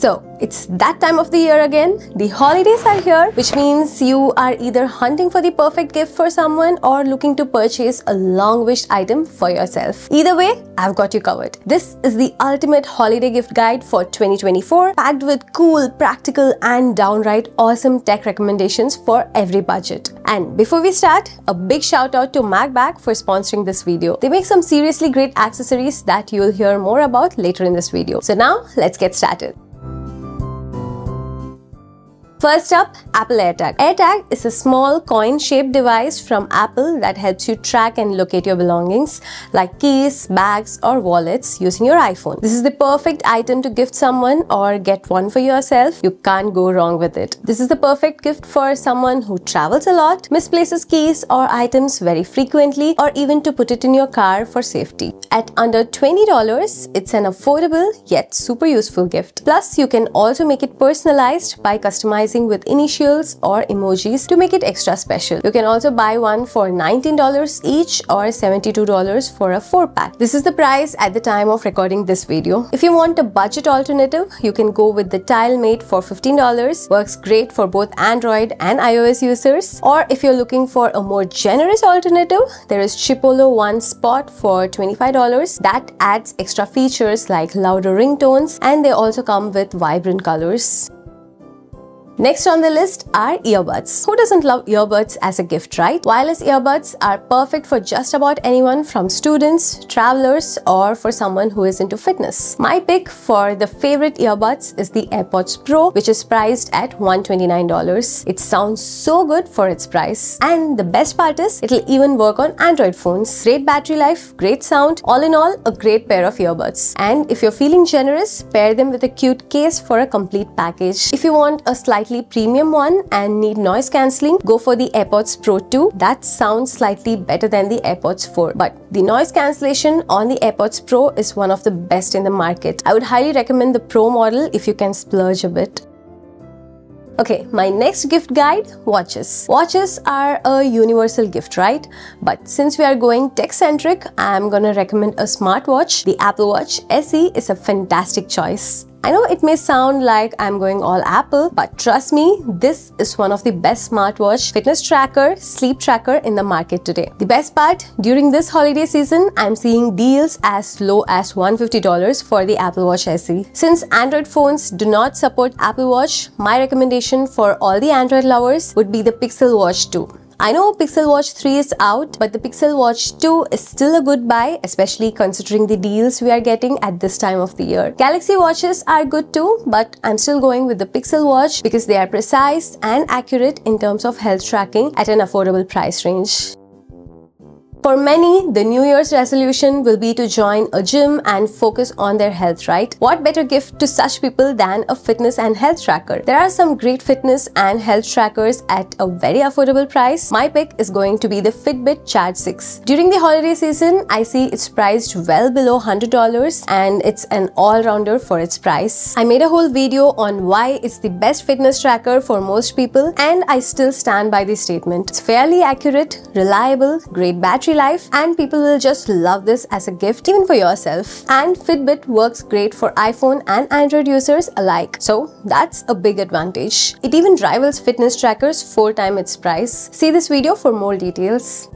So it's that time of the year again. The holidays are here, which means you are either hunting for the perfect gift for someone or looking to purchase a long-wished item for yourself. Either way, I've got you covered. This is the ultimate holiday gift guide for 2024, packed with cool, practical, and downright awesome tech recommendations for every budget. And before we start, a big shout out to MagBak for sponsoring this video. They make some seriously great accessories that you'll hear more about later in this video. So now, let's get started. First up, Apple AirTag. AirTag is a small coin-shaped device from Apple that helps you track and locate your belongings like keys, bags, or wallets using your iPhone. This is the perfect item to gift someone or get one for yourself. You can't go wrong with it. This is the perfect gift for someone who travels a lot, misplaces keys or items very frequently, or even to put it in your car for safety. At under $20, it's an affordable yet super useful gift. Plus, you can also make it personalized by customizing with initials or emojis to make it extra special. You can also buy one for $19 each or $72 for a 4-pack. This is the price at the time of recording this video. If you want a budget alternative, you can go with the Tile Mate for $15. Works great for both Android and iOS users. Or if you're looking for a more generous alternative, there is Chipolo One Spot for $25 that adds extra features like louder ringtones, and they also come with vibrant colors. Next on the list are earbuds. Who doesn't love earbuds as a gift, right? Wireless earbuds are perfect for just about anyone, from students, travelers, or for someone who is into fitness. My pick for the favorite earbuds is the AirPods Pro, which is priced at $129. It sounds so good for its price. And the best part is, it'll even work on Android phones. Great battery life, great sound, all in all, a great pair of earbuds. And if you're feeling generous, pair them with a cute case for a complete package. If you want a slightly premium one and need noise cancelling, go for the AirPods Pro 2. That sounds slightly better than the AirPods 4, but the noise cancellation on the AirPods Pro is one of the best in the market. I would highly recommend the Pro model if you can splurge a bit. Okay, my next gift guide, watches. Watches are a universal gift, right? But since we are going tech-centric, I'm gonna recommend a smartwatch. The Apple Watch SE is a fantastic choice. I know it may sound like I'm going all Apple, but trust me, this is one of the best smartwatch, fitness tracker, sleep tracker in the market today. The best part, during this holiday season, I'm seeing deals as low as $150 for the Apple Watch SE. Since Android phones do not support Apple Watch, my recommendation for all the Android lovers would be the Pixel Watch 2. I know Pixel Watch 3 is out, but the Pixel Watch 2 is still a good buy, especially considering the deals we are getting at this time of the year. Galaxy watches are good too, but I'm still going with the Pixel Watch because they are precise and accurate in terms of health tracking at an affordable price range. For many, the New Year's resolution will be to join a gym and focus on their health, right? What better gift to such people than a fitness and health tracker? There are some great fitness and health trackers at a very affordable price. My pick is going to be the Fitbit Charge 6. During the holiday season, I see it's priced well below $100 and it's an all-rounder for its price. I made a whole video on why it's the best fitness tracker for most people, and I still stand by this statement. It's fairly accurate, reliable, great battery life, and people will just love this as a gift, even for yourself. And Fitbit works great for iPhone and Android users alike, so that's a big advantage. It even rivals fitness trackers 4 times its price. See this video for more details.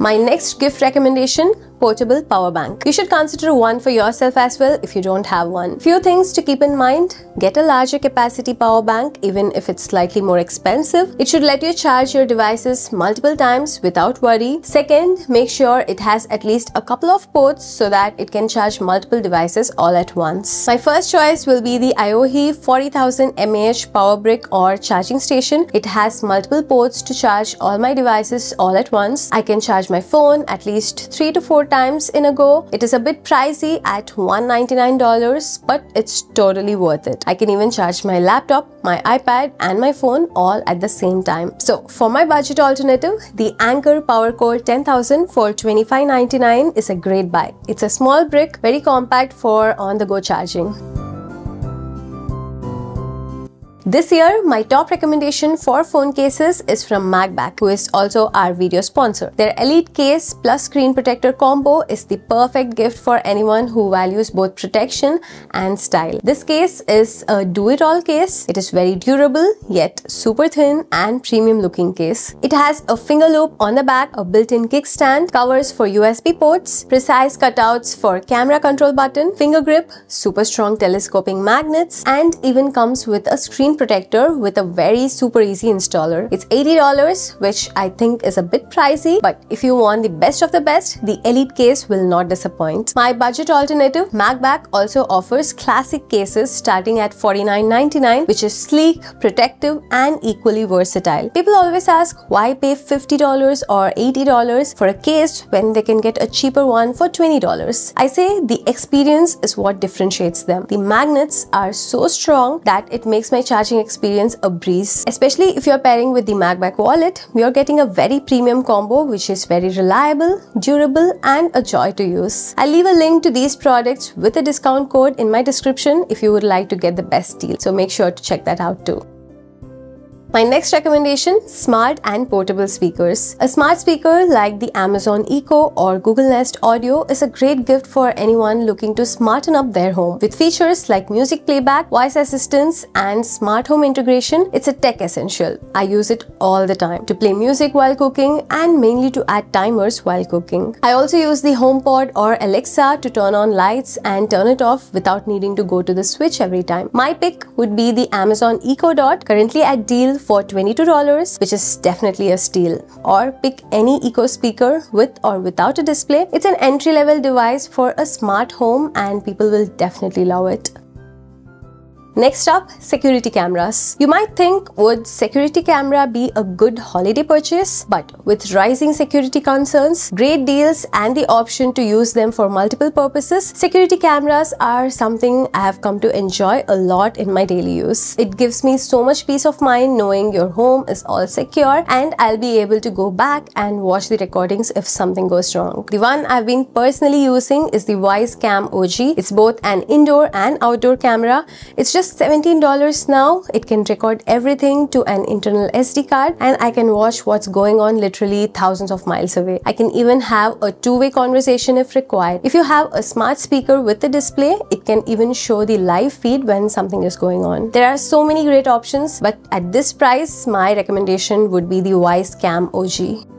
My next gift recommendation: portable power bank. You should consider one for yourself as well if you don't have one. Few things to keep in mind: get a larger capacity power bank, even if it's slightly more expensive. It should let you charge your devices multiple times without worry. Second, make sure it has at least a couple of ports so that it can charge multiple devices all at once. My first choice will be the Aohi 40,000 mAh power brick or charging station. It has multiple ports to charge all my devices all at once. I can charge my phone at least 3 to 4 times in a go. It is a bit pricey at $199, but it's totally worth it. I can even charge my laptop, my iPad, and my phone all at the same time. So for my budget alternative, the Anker Powercore 10,000 for $25.99 is a great buy. It's a small brick, very compact for on-the-go charging. This year, my top recommendation for phone cases is from MagBak, who is also our video sponsor. Their Elite Case plus Screen Protector combo is the perfect gift for anyone who values both protection and style. This case is a do-it-all case. It is very durable, yet super thin and premium looking case. It has a finger loop on the back, a built-in kickstand, covers for USB ports, precise cutouts for camera control button, finger grip, super strong telescoping magnets, and even comes with a screen protector with a very super easy installer. It's $80, which I think is a bit pricey, but if you want the best of the best, the Elite Case will not disappoint. My budget alternative, MagBak, also offers classic cases starting at $49.99, which is sleek, protective, and equally versatile. People always ask why pay $50 or $80 for a case when they can get a cheaper one for $20. I say the experience is what differentiates them. The magnets are so strong that it makes my charging experience a breeze. Especially if you're pairing with the MagBak wallet, you're getting a very premium combo which is very reliable, durable, and a joy to use. I'll leave a link to these products with a discount code in my description if you would like to get the best deal. So make sure to check that out too. My next recommendation, smart and portable speakers. A smart speaker like the Amazon Echo or Google Nest Audio is a great gift for anyone looking to smarten up their home. With features like music playback, voice assistance, and smart home integration, it's a tech essential. I use it all the time to play music while cooking and mainly to add timers while cooking. I also use the HomePod or Alexa to turn on lights and turn it off without needing to go to the switch every time. My pick would be the Amazon Echo Dot, currently at deal for $22, which is definitely a steal. Or pick any Echo speaker with or without a display. It's an entry-level device for a smart home and people will definitely love it. Next up, security cameras. You might think, would security camera be a good holiday purchase? But with rising security concerns, great deals, and the option to use them for multiple purposes, security cameras are something I have come to enjoy a lot in my daily use. It gives me so much peace of mind knowing your home is all secure and I'll be able to go back and watch the recordings if something goes wrong. The one I've been personally using is the Wyze Cam OG. It's both an indoor and outdoor camera. It's just $17 now. It can record everything to an internal SD card and I can watch what's going on literally thousands of miles away. I can even have a two-way conversation if required. If you have a smart speaker with a display, it can even show the live feed when something is going on. There are so many great options, but at this price, my recommendation would be the Wyze Cam OG.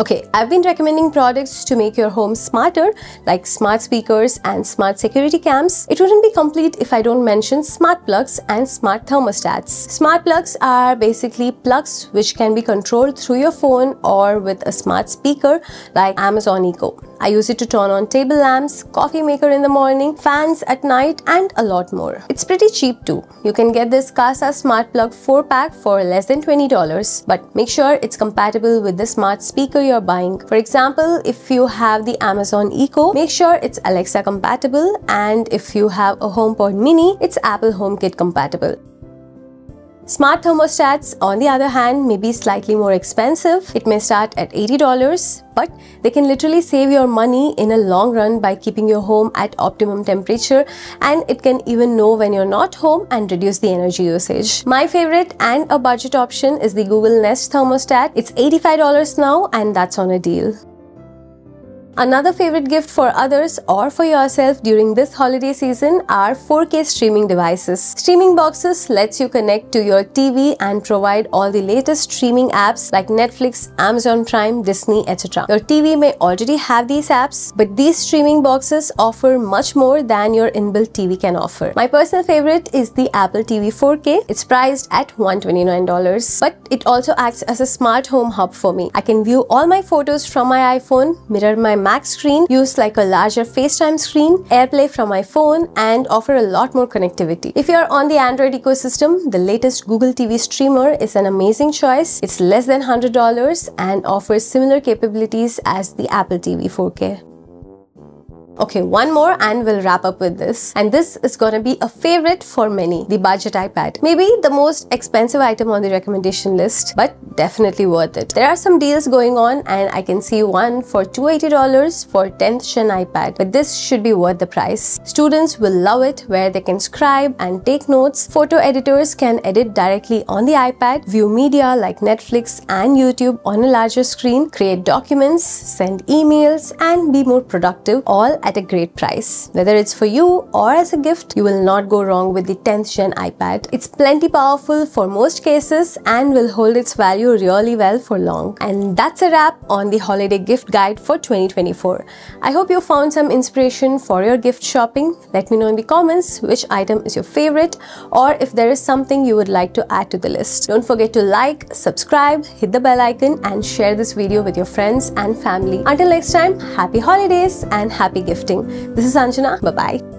Okay, I've been recommending products to make your home smarter, like smart speakers and smart security cams. It wouldn't be complete if I don't mention smart plugs and smart thermostats. Smart plugs are basically plugs which can be controlled through your phone or with a smart speaker like Amazon Echo. I use it to turn on table lamps, coffee maker in the morning, fans at night, and a lot more. It's pretty cheap too. You can get this Kasa Smart Plug 4-pack for less than $20, but make sure it's compatible with the smart speaker you're buying. For example, if you have the Amazon Echo, make sure it's Alexa compatible, and if you have a HomePod Mini, it's Apple HomeKit compatible. Smart thermostats, on the other hand, may be slightly more expensive. It may start at $80, but they can literally save your money in a long run by keeping your home at optimum temperature, and it can even know when you're not home and reduce the energy usage. My favorite and a budget option is the Google Nest thermostat. It's $85 now, and that's on a deal. Another favorite gift for others or for yourself during this holiday season are 4K streaming devices. Streaming boxes lets you connect to your TV and provide all the latest streaming apps like Netflix, Amazon Prime, Disney, etc. Your TV may already have these apps, but these streaming boxes offer much more than your inbuilt TV can offer. My personal favorite is the Apple TV 4K. It's priced at $129, but it also acts as a smart home hub for me. I can view all my photos from my iPhone, mirror my Mac screen, use like a larger FaceTime screen, AirPlay from my phone, and offer a lot more connectivity. If you're on the Android ecosystem, the latest Google TV streamer is an amazing choice. It's less than $100 and offers similar capabilities as the Apple TV 4K. Okay, one more and we'll wrap up with this. And this is gonna be a favorite for many, the budget iPad. Maybe the most expensive item on the recommendation list, but definitely worth it. There are some deals going on and I can see one for $280 for 10th gen iPad, but this should be worth the price. Students will love it where they can scribe and take notes. Photo editors can edit directly on the iPad, view media like Netflix and YouTube on a larger screen, create documents, send emails, and be more productive, all at a great price. Whether it's for you or as a gift, you will not go wrong with the 10th gen iPad. It's plenty powerful for most cases and will hold its value really well for long. And that's a wrap on the holiday gift guide for 2024. I hope you found some inspiration for your gift shopping. Let me know in the comments which item is your favorite or if there is something you would like to add to the list. Don't forget to like, subscribe, hit the bell icon and share this video with your friends and family. Until next time, happy holidays and happy gifting. This is Anjana. Bye-bye.